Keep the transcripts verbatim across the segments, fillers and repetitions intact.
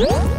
Hmm?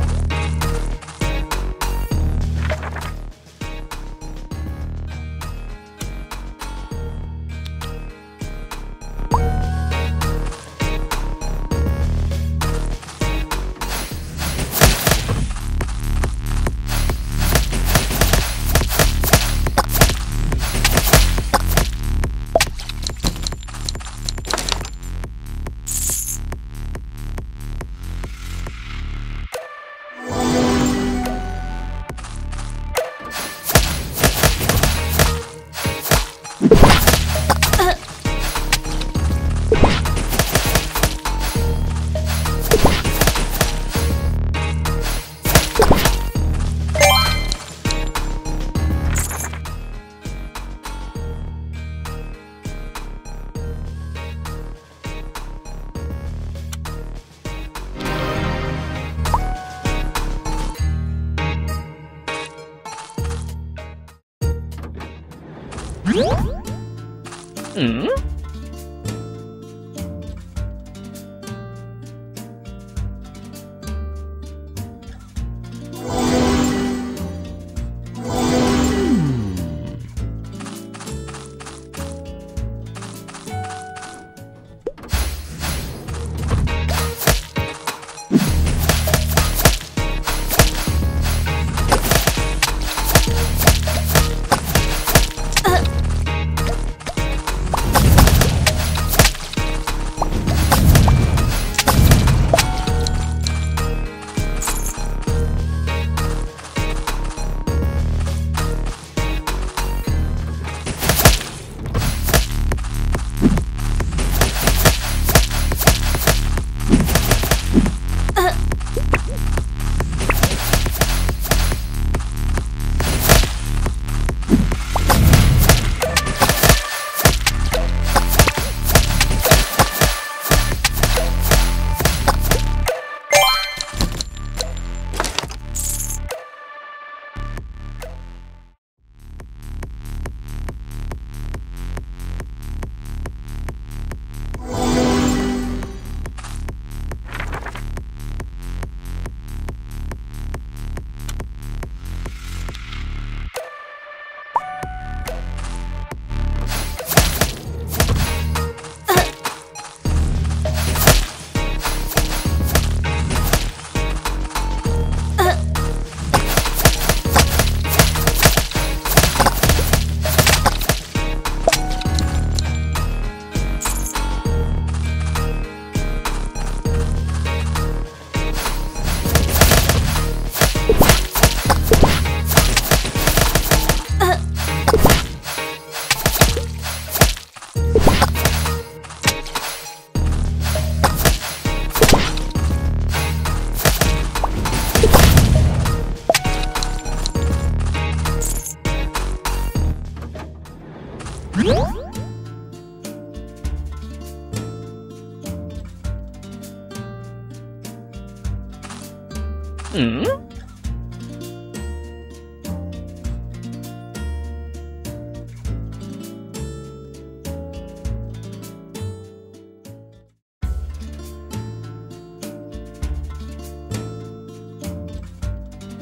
Hmm?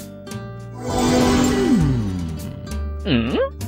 Hmm?